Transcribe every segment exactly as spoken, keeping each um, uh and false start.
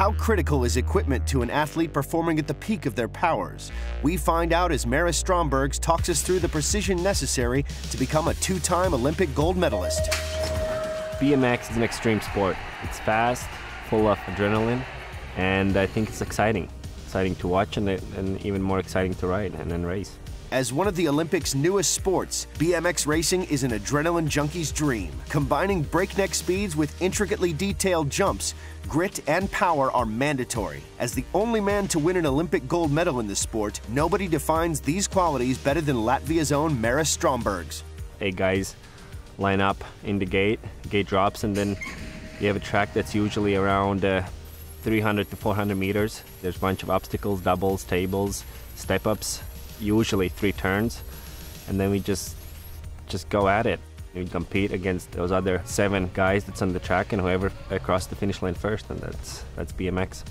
How critical is equipment to an athlete performing at the peak of their powers? We find out as Maris Strombergs talks us through the precision necessary to become a two-time Olympic gold medalist. B M X is an extreme sport. It's fast, full of adrenaline, and I think it's exciting. Exciting to watch and, and even more exciting to ride and then race. As one of the Olympics' newest sports, B M X racing is an adrenaline junkie's dream. Combining breakneck speeds with intricately detailed jumps, grit and power are mandatory. As the only man to win an Olympic gold medal in this sport, nobody defines these qualities better than Latvia's own Maris Strombergs. Hey guys, line up in the gate, gate drops, and then you have a track that's usually around uh, three hundred to four hundred meters. There's a bunch of obstacles, doubles, tables, step-ups. Usually three turns, and then we just just go at it. We compete against those other seven guys that's on the track, and whoever crossed the finish line first, and that's that's B M X.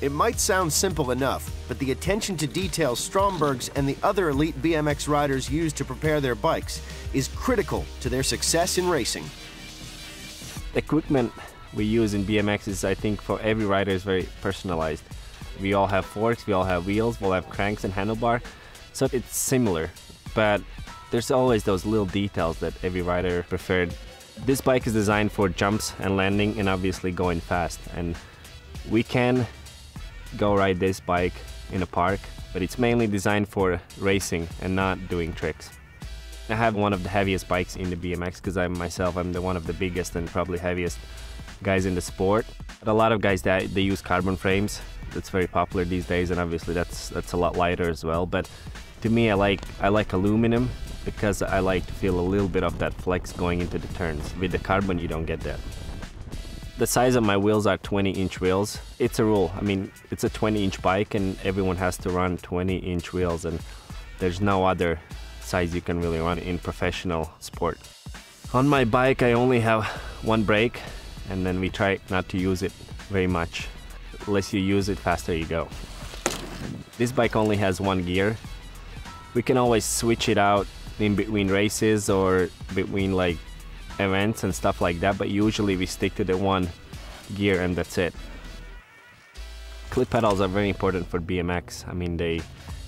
It might sound simple enough, but the attention to detail Strombergs and the other elite B M X riders use to prepare their bikes is critical to their success in racing. The equipment we use in B M X is, I think, for every rider is very personalized. We all have forks, we all have wheels, we all have cranks and handlebar. So it's similar, but there's always those little details that every rider preferred. This bike is designed for jumps and landing and obviously going fast. And we can go ride this bike in a park, but it's mainly designed for racing and not doing tricks. I have one of the heaviest bikes in the B M X because I myself I'm the one of the biggest and probably heaviest guys in the sport. But a lot of guys that they use carbon frames. It's very popular these days, and obviously that's that's a lot lighter as well. But to me, I like I like aluminum because I like to feel a little bit of that flex going into the turns. With the carbon, you don't get that. The size of my wheels are twenty inch wheels. It's a rule. I mean, it's a twenty inch bike, and everyone has to run twenty inch wheels, and there's no other size you can really run in professional sport. On my bike, I only have one brake, and then we try not to use it very much. The less you use it, faster you go. This bike only has one gear. We can always switch it out in between races or between like events and stuff like that, but usually we stick to the one gear and that's it. Clip pedals are very important for B M X. I mean, they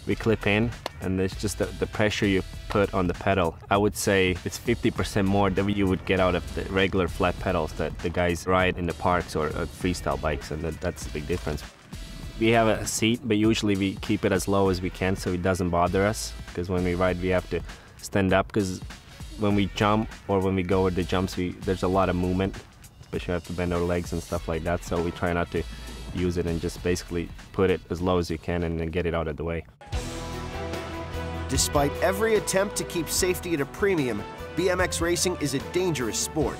we clip in, and it's just the, the pressure you put on the pedal. I would say it's fifty percent more than you would get out of the regular flat pedals that the guys ride in the parks or, or freestyle bikes, and that, that's the big difference. We have a seat, but usually we keep it as low as we can so it doesn't bother us, because when we ride we have to stand up, because when we jump or when we go over the jumps, we, there's a lot of movement, especially we have to bend our legs and stuff like that, so we try not to use it and just basically put it as low as you can and then get it out of the way. Despite every attempt to keep safety at a premium, B M X racing is a dangerous sport.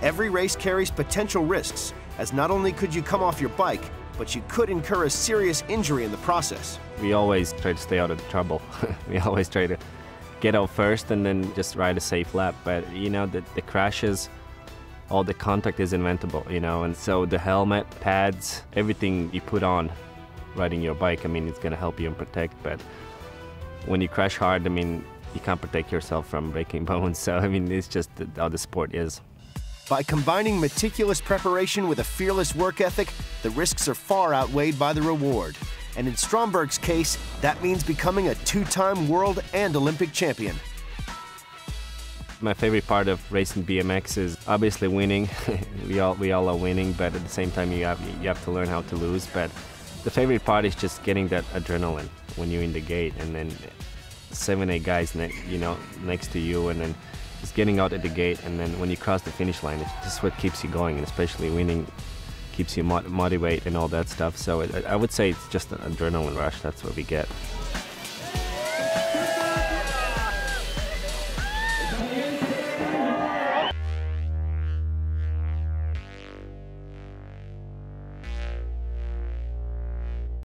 Every race carries potential risks, as not only could you come off your bike, but you could incur a serious injury in the process. We always try to stay out of trouble. We always try to get out first and then just ride a safe lap. But you know, the, the crashes, all the contact is inventable, you know, and so the helmet, pads, everything you put on riding your bike, I mean, it's gonna help you and protect, but when you crash hard, I mean, you can't protect yourself from breaking bones, so I mean, it's just how the sport is. By combining meticulous preparation with a fearless work ethic, the risks are far outweighed by the reward. And in Stromberg's case, that means becoming a two-time world and Olympic champion. My favorite part of racing B M X is obviously winning. we all we all are winning, but at the same time you have you have to learn how to lose. But the favorite part is just getting that adrenaline when you're in the gate, and then seven, eight guys, ne you know, next to you, and then just getting out at the gate, and then when you cross the finish line, it's just what keeps you going, and especially winning keeps you motivated and all that stuff. So it, I would say it's just an adrenaline rush. That's what we get.